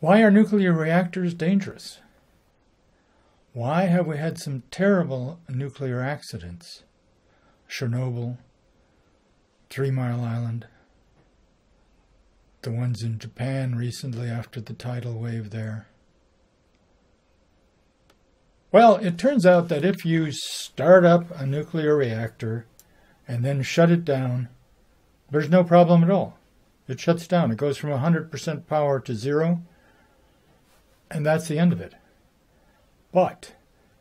Why are nuclear reactors dangerous? Why have we had some terrible nuclear accidents? Chernobyl, 3 Mile Island, the ones in Japan recently after the tidal wave there. Well, it turns out that if you start up a nuclear reactor and then shut it down, there's no problem at all. It shuts down. It goes from 100% power to zero, and that's the end of it. But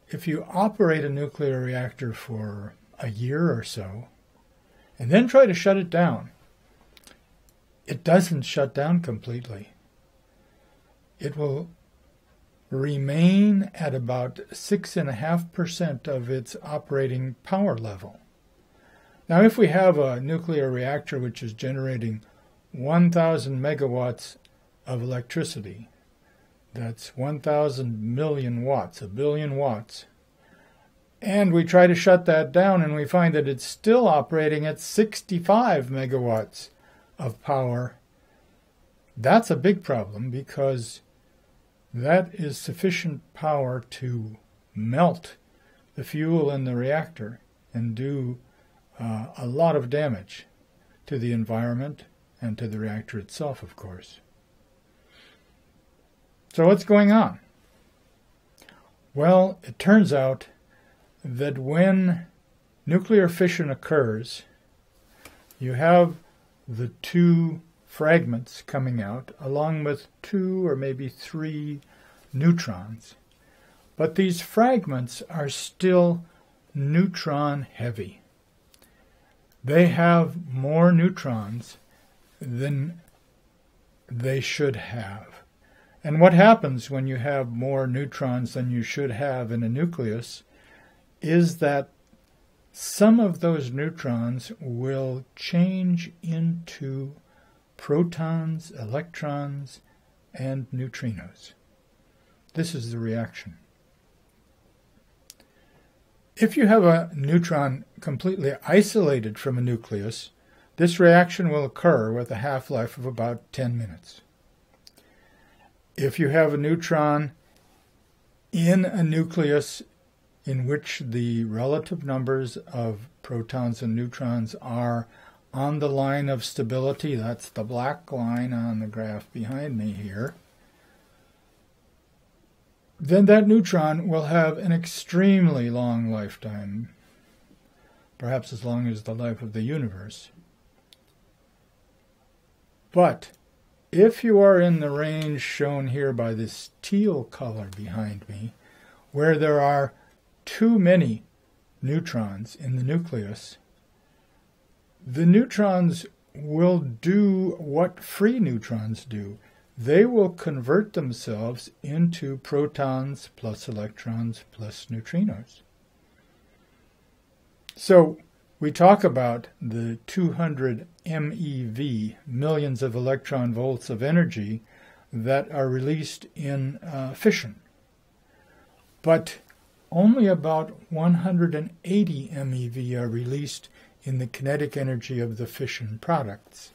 if you operate a nuclear reactor for a year or so and then try to shut it down, it doesn't shut down completely. It will remain at about 6.5% of its operating power level. Now, if we have a nuclear reactor which is generating 1,000 megawatts of electricity, that's 1,000 million watts, a billion watts, and we try to shut that down and we find that it's still operating at 65 megawatts of power, that's a big problem, because that is sufficient power to melt the fuel in the reactor and do a lot of damage to the environment and to the reactor itself, of course. So what's going on? Well, it turns out that when nuclear fission occurs, you have the two fragments coming out, along with two or maybe three neutrons. But these fragments are still neutron heavy. They have more neutrons than they should have. And what happens when you have more neutrons than you should have in a nucleus is that some of those neutrons will change into protons, electrons, and neutrinos. This is the reaction. If you have a neutron completely isolated from a nucleus, this reaction will occur with a half-life of about 10 minutes. If you have a neutron in a nucleus in which the relative numbers of protons and neutrons are on the line of stability, that's the black line on the graph behind me here, then that neutron will have an extremely long lifetime, perhaps as long as the life of the universe. But if you are in the range shown here by this teal color behind me, where there are too many neutrons in the nucleus, the neutrons will do what free neutrons do. They will convert themselves into protons plus electrons plus neutrinos. So we talk about the 200 MeV, millions of electron volts of energy, that are released in fission. But only about 180 MeV are released in the kinetic energy of the fission products.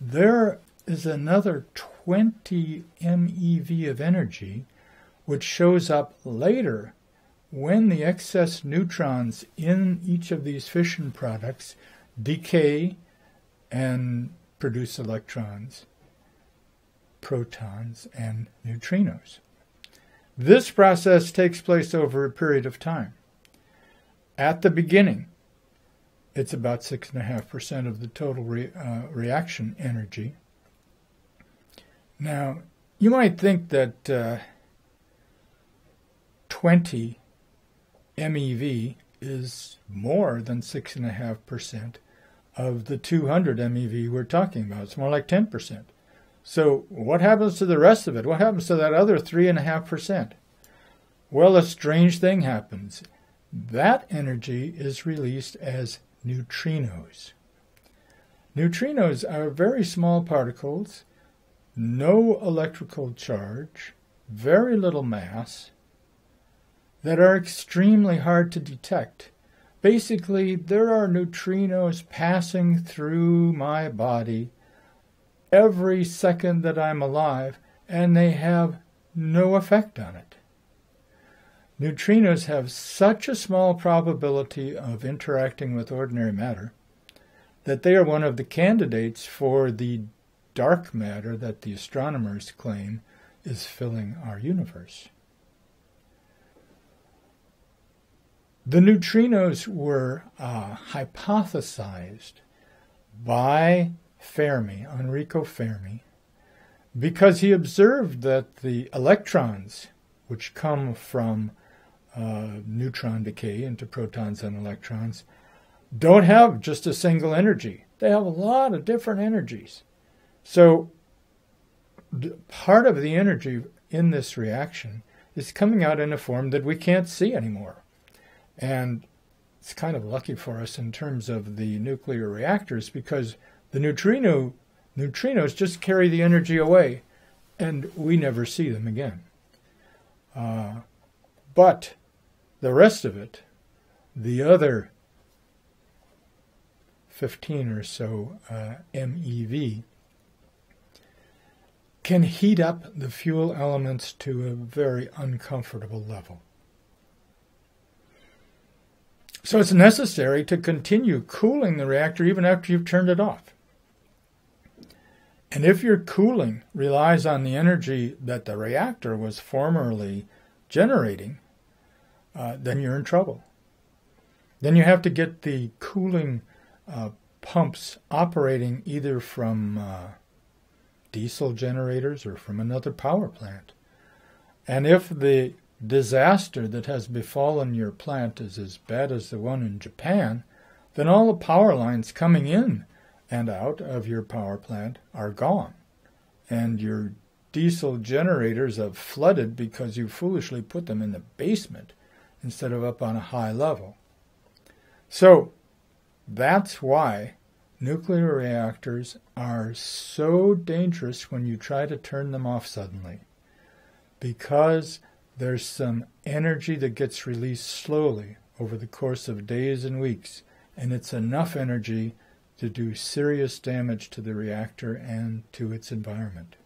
There is another 20 MeV of energy which shows up later when the excess neutrons in each of these fission products decay and produce electrons, protons, and neutrinos. This process takes place over a period of time. At the beginning, it's about 6.5% of the total reaction energy. Now, you might think that 20 MeV is more than 6.5% of the 200 MeV we're talking about. It's more like 10%. So what happens to the rest of it? What happens to that other 3.5%? Well, a strange thing happens. That energy is released as neutrinos. Neutrinos are very small particles, no electrical charge, very little mass, that are extremely hard to detect. Basically, there are neutrinos passing through my body every second that I'm alive, and they have no effect on it. Neutrinos have such a small probability of interacting with ordinary matter that they are one of the candidates for the dark matter that the astronomers claim is filling our universe. The neutrinos were hypothesized by Fermi, Enrico Fermi, because he observed that the electrons, which come from neutron decay into protons and electrons, don't have just a single energy. They have a lot of different energies. So part of the energy in this reaction is coming out in a form that we can't see anymore. And it's kind of lucky for us in terms of the nuclear reactors, because the neutrinos just carry the energy away and we never see them again. But the rest of it, the other 15 or so MeV, can heat up the fuel elements to a very uncomfortable level. So it's necessary to continue cooling the reactor even after you've turned it off. And if your cooling relies on the energy that the reactor was formerly generating, then you're in trouble. Then you have to get the cooling pumps operating either from diesel generators or from another power plant. And if the disaster that has befallen your plant is as bad as the one in Japan, then all the power lines coming in and out of your power plant are gone. And your diesel generators have flooded because you foolishly put them in the basement instead of up on a high level. So that's why nuclear reactors are so dangerous when you try to turn them off suddenly, because there's some energy that gets released slowly over the course of days and weeks, and it's enough energy to do serious damage to the reactor and to its environment.